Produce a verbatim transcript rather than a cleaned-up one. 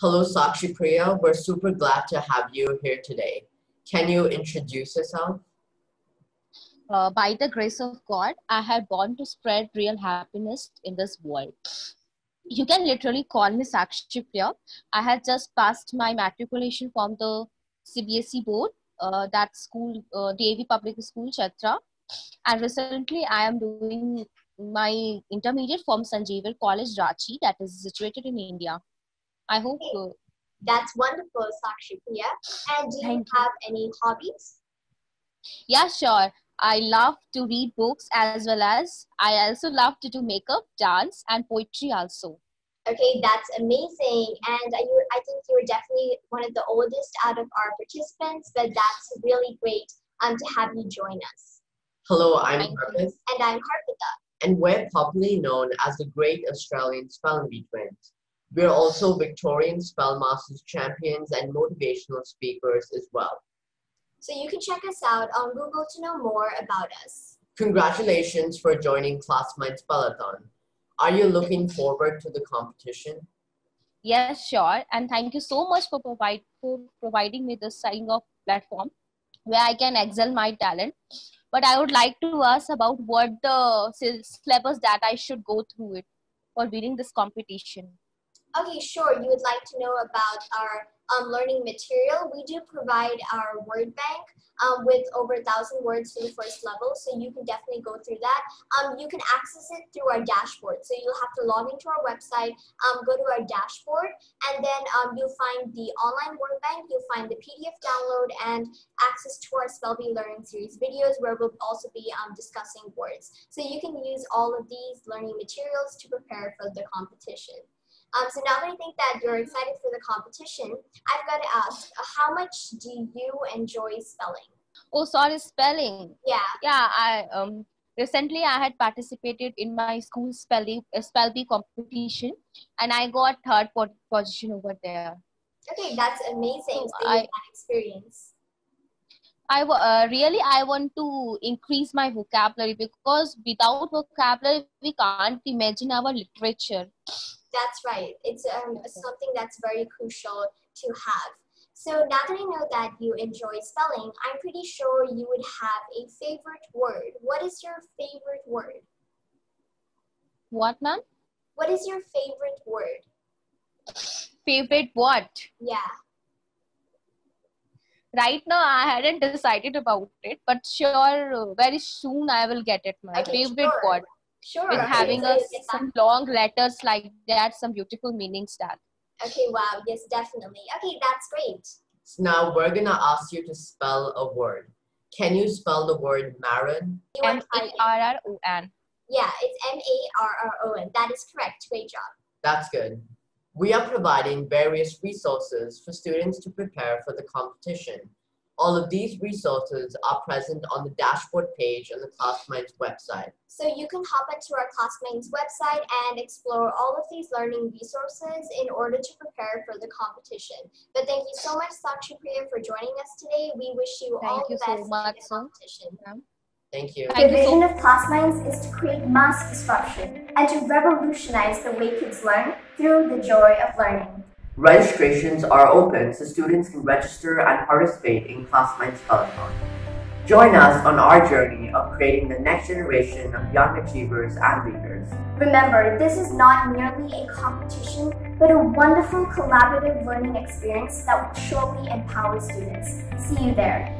Hello, Sakshi Priya. We're super glad to have you here today. Can you introduce yourself? Uh, by the grace of God, I have born to spread real happiness in this world. You can literally call me Sakshi Priya. I had just passed my matriculation from the C B S E board, uh, that school, uh, D A V public school, Chhatra. And recently I am doing my intermediate from Sanjeevil College, Ranchi, that is situated in India. I hope okay. so. That's wonderful, Sakshi Priya. And do Thank you have you. any hobbies? Yeah, sure. I love to read books as well as I also love to do makeup, dance, and poetry also. Okay, that's amazing. And you, I think you were definitely one of the oldest out of our participants, but that's really great um, to have you join us. Hello, I'm Harpith. And I'm Harpita. And we're popularly known as the Great Australian Spelling Bee Twins. We're also Victorian Spellmasters champions and motivational speakers as well. So you can check us out on Google to know more about us. Congratulations for joining Classminds Spellathon. Are you looking forward to the competition? Yes, sure. And thank you so much for, provide, for providing me this signing off platform where I can excel my talent. But I would like to ask about what the syllabus that I should go through it for winning this competition. Okay, sure. You would like to know about our um, learning material. We do provide our word bank um, with over a thousand words for the first level, so you can definitely go through that. Um, you can access it through our dashboard. So you'll have to log into our website, um, go to our dashboard, and then um, you'll find the online word bank, you'll find the P D F download, and access to our Spell Bee Learning Series videos where we'll also be um, discussing words. So you can use all of these learning materials to prepare for the competition. Um, so now that I think that you're excited for the competition, I've got to ask, how much do you enjoy spelling? Oh, sorry, spelling. Yeah. Yeah, I um, recently I had participated in my school spelling, uh, Spell Bee competition, and I got third position over there. Okay, that's amazing. So so I, that experience. I uh, really, I want to increase my vocabulary because without vocabulary, we can't imagine our literature. That's right. It's um, something that's very crucial to have. So now that I know that you enjoy spelling, I'm pretty sure you would have a favorite word. What is your favorite word? What, ma'am? What is your favorite word? Favorite what? Yeah. Right now, I hadn't decided about it, but sure, very soon I will get it, my okay, favorite sure. word. Sure. With okay. having so, us some long letters like that, some beautiful meanings that. Okay, wow, yes, definitely. Okay, that's great. So now we're gonna ask you to spell a word. Can you spell the word Maron? M A R R O N. Yeah, it's M A R R O N. That is correct. Great job. That's good. We are providing various resources for students to prepare for the competition. All of these resources are present on the dashboard page on the Classminds website. So you can hop into our Classminds website and explore all of these learning resources in order to prepare for the competition. But thank you so much, Sakshi Priya, for joining us today. We wish you thank all you the best so much, in the competition. Yeah. Thank you. The vision of Classminds is to create mass disruption and to revolutionize the way kids learn through the joy of learning. Registrations are open so students can register and participate in Classminds Spellathon. Join us on our journey of creating the next generation of young achievers and leaders. Remember, this is not merely a competition, but a wonderful collaborative learning experience that will surely empower students. See you there.